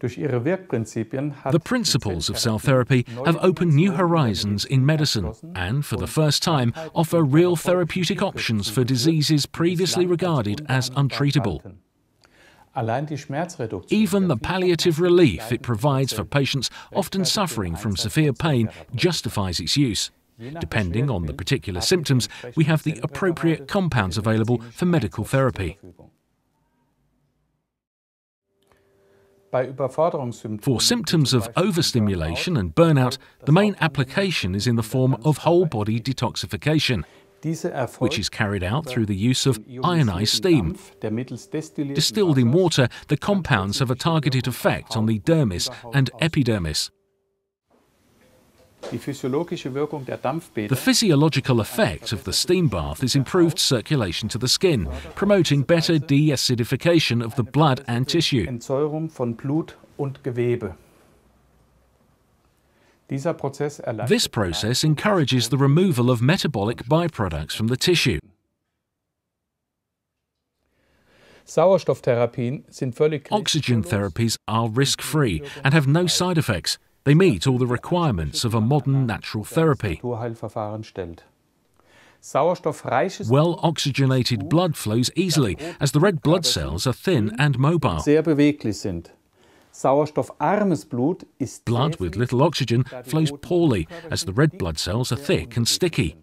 The principles of cell therapy have opened new horizons in medicine and, for the first time, offer real therapeutic options for diseases previously regarded as untreatable. Even the palliative relief it provides for patients often suffering from severe pain justifies its use. Depending on the particular symptoms, we have the appropriate compounds available for medical therapy. For symptoms of overstimulation and burnout, the main application is in the form of whole-body detoxification, which is carried out through the use of ionized steam. Distilled in water, the compounds have a targeted effect on the dermis and epidermis. The physiological effect of the steam bath is improved circulation to the skin, promoting better deacidification of the blood and tissue. This process encourages the removal of metabolic byproducts from the tissue. Oxygen therapies are risk-free and have no side effects. They meet all the requirements of a modern natural therapy. Well oxygenated blood flows easily, as the red blood cells are thin and mobile. Blood with little oxygen flows poorly, as the red blood cells are thick and sticky.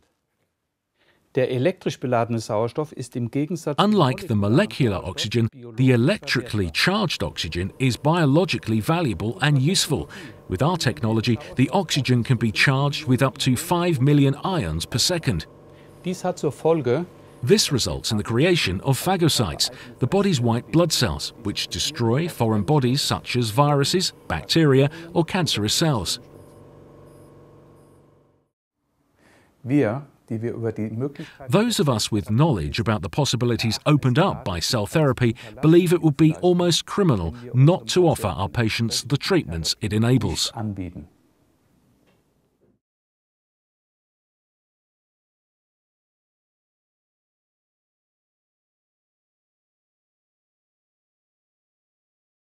Unlike the molecular oxygen, the electrically charged oxygen is biologically valuable and useful. With our technology, the oxygen can be charged with up to 5 million ions per second. This results in the creation of phagocytes, the body's white blood cells, which destroy foreign bodies such as viruses, bacteria, or cancerous cells. Those of us with knowledge about the possibilities opened up by cell therapy believe it would be almost criminal not to offer our patients the treatments it enables.